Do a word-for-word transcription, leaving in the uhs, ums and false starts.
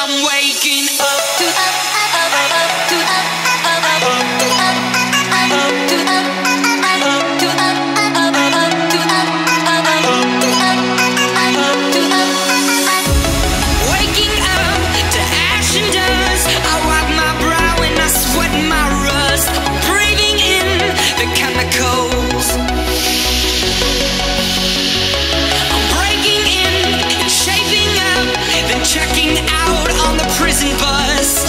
I'm waking up to up, to up, to up. Checking out on the prison bus.